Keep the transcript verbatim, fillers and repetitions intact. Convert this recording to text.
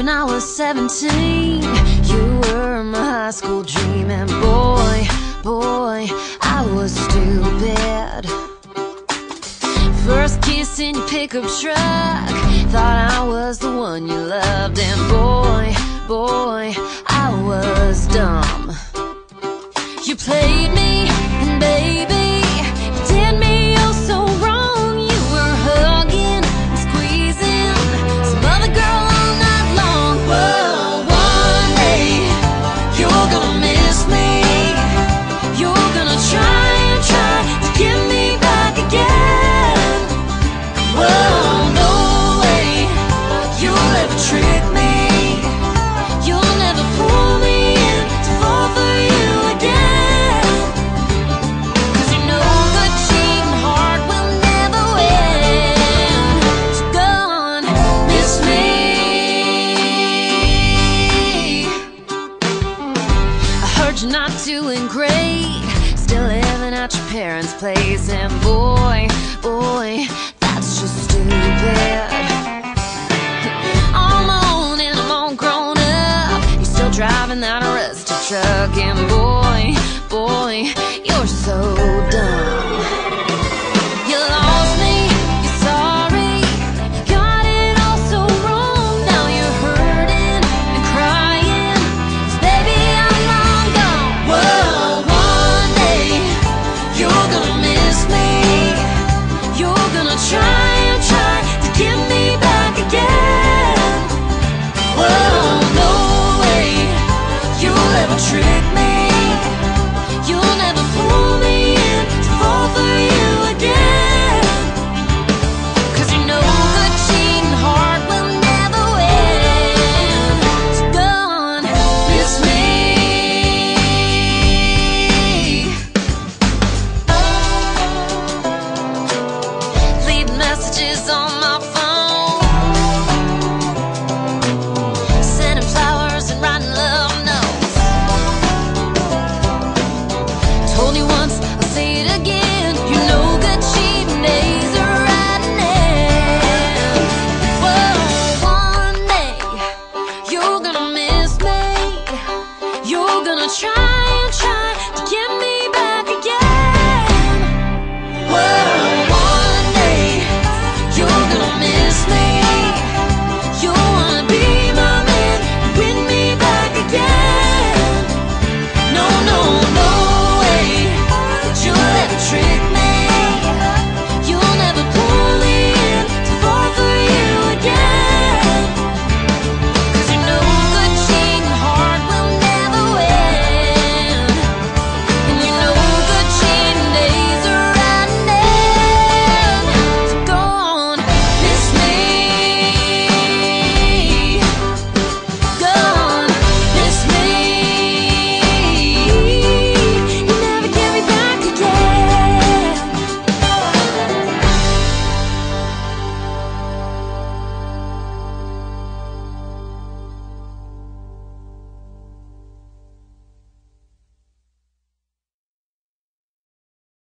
when I was seventeen. You were my high school dream, and boy, boy, I was stupid. First kiss in your pickup truck, thought I was the one you loved, and boy, boy, I was dumb. You played me, and baby, you did me oh so wrong. You were hugging and squeezing some other girl all night long. Whoa, one day, you're gonna miss me. You're gonna try and try to get me back again. Whoa, no way, you'll ever trick me. Not doing great, still living at your parents' place, and boy, boy, that's just stupid. I'm alone and I'm all grown up, you're still driving that rusty truck, and boy, boy, you're so dumb. Only once, I'll say it again.